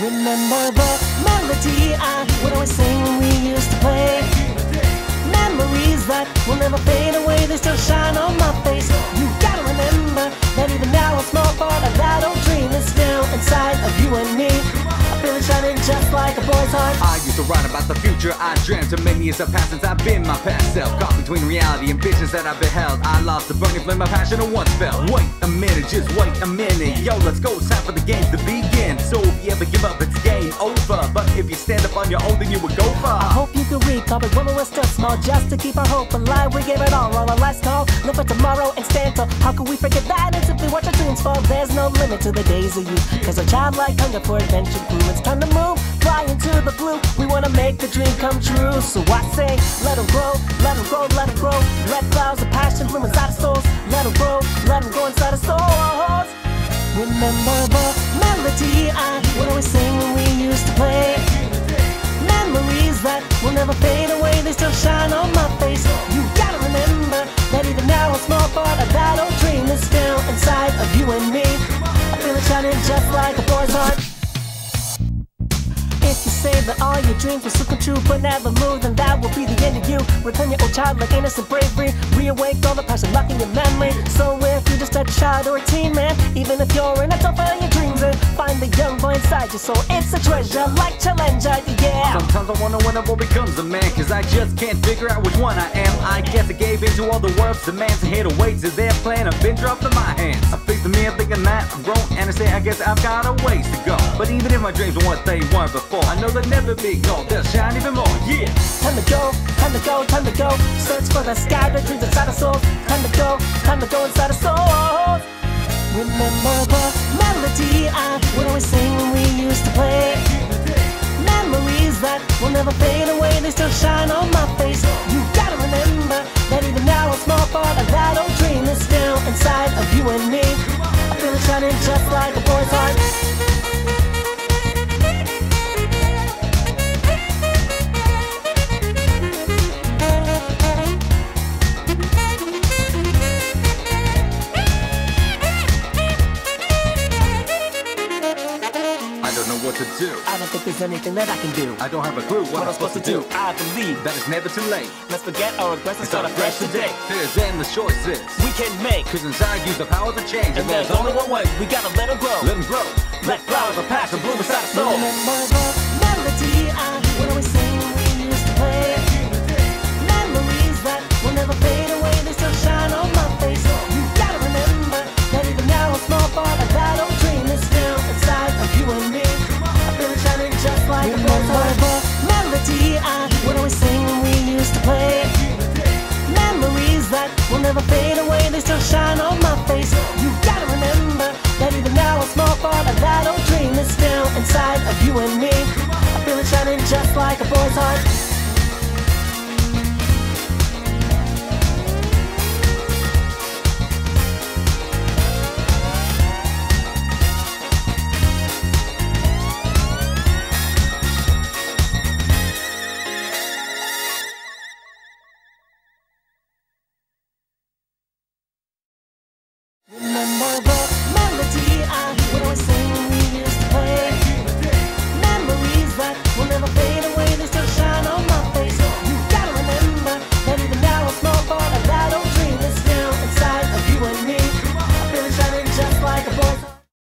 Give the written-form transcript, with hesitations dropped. Remember the melody would always sing when we used to play. Memories that will never fade away, they still shine on my face. You gotta remember that even now a small part of that old dream is still inside of you and me. I feel it shining just like a boy's heart. I used to write about the future I dreamt. So many years have passed since I've been my past self, caught between reality and visions that I beheld. I lost the burning flame of passion in one spell. Wait a minute, just wait a minute. Yo, let's go, it's time for the game to begin. So if you ever give up, it's game over. But if you stand up on your own, then you would go far. I hope you could recall it when we were still small. Just to keep our hope alive, we gave it all our last call. Live for tomorrow and stand tall. How could we forget that? And simply watch our dreams fall. There's no limit to the days of youth, cause our childlike hunger for adventure grew. It's time to move, fly into the blue. We wanna make the dream come true. So I say, let them grow, let them grow, let them grow. Red flowers of passion bloom inside our souls. Let them grow, let them go inside our souls. Remember the melody would always sing when we used to play. Memories that will never fade away, they still shine on my face. You gotta remember that even now a small part of that old dream is still inside of you and me. I feel it shining just like a boy's heart. If you say that all your dreams will still come true but never move, then that will be the end of you. Reclaim your old childlike innocent bravery. Reawake all the passion locked in your memory. So if you're just a child or a teen, man, even if you're an adult, find your dreams and find the young boy inside your soul. It's a treasure like Challenger, yeah. Sometimes I wonder when a boy becomes a man, cause I just can't figure out which one I am. I guess I gave into all the world's demands and hid away to their plan. I've been dropped in my hands. I fix the mirror thinking that I'm grown, and I say I guess I've got a ways to go. But even if my dreams were what they weren't before, I know they'll never be gone, they'll shine even more, yeah. Time to go, time to go, time to go. Search for the sky that dreams inside our souls. Time to go inside our souls. Remember the melody would always sing when we used to play. Memories that will never fade away, they still shine on my face. You gotta remember that even now a small part of that old dream is still inside of you and me. I feel it shining just like a boy's heart. What to do. I don't think there's anything that I can do. I don't have a clue what I'm supposed to do. I believe that it's never too late. Let's forget our regrets and start afresh today. There's endless choices we can make, cause inside you the power to change. And there's only one way. We gotta let them grow. Let them grow. Let flowers of passion bloom.